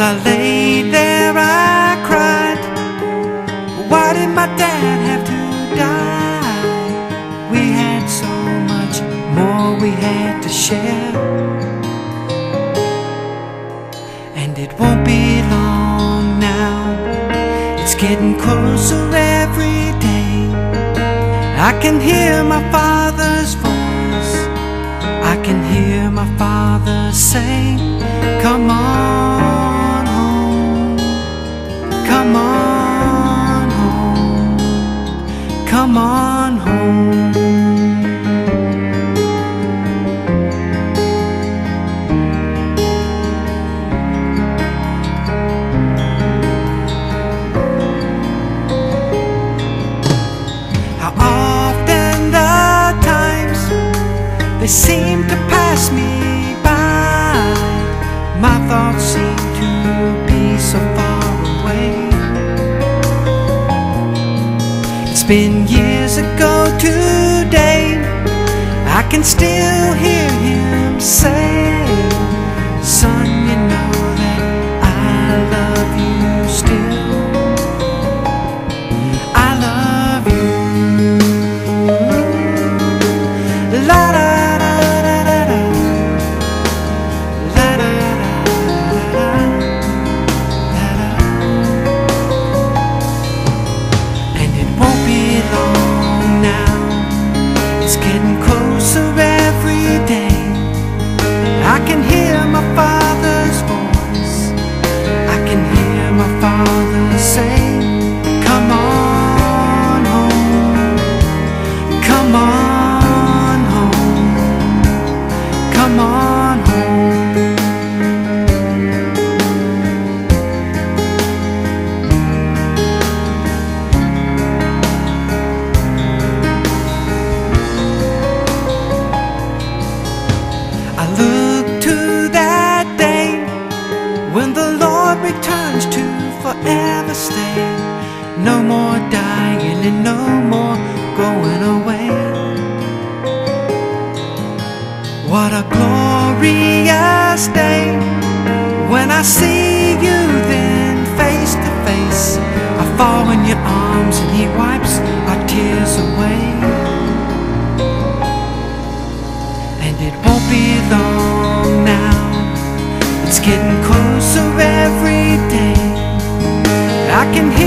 As I lay there I cried, why did my dad have to die? We had so much more we had to share, and it won't be long now, it's getting closer every day. I can hear my father's voice, I can hear my father say, come on. Come on home, come on home. How often the times they seem to pass me by, my thoughts seem to be so far. It's been years ago today, I can still hear him say, son, you know that I love you still, I love you. La da da da da da, la da da da da da. And it won't be long now, it's getting closer every day. I can hear my father's voice, I can hear my father say, come on home, come on home, come on home. Returns to forever stay, no more dying and no more going away. What a glorious day, when I see you then face to face, I fall in your arms and he wipes our tears away. And it won't be long now, it's getting closer every day. I can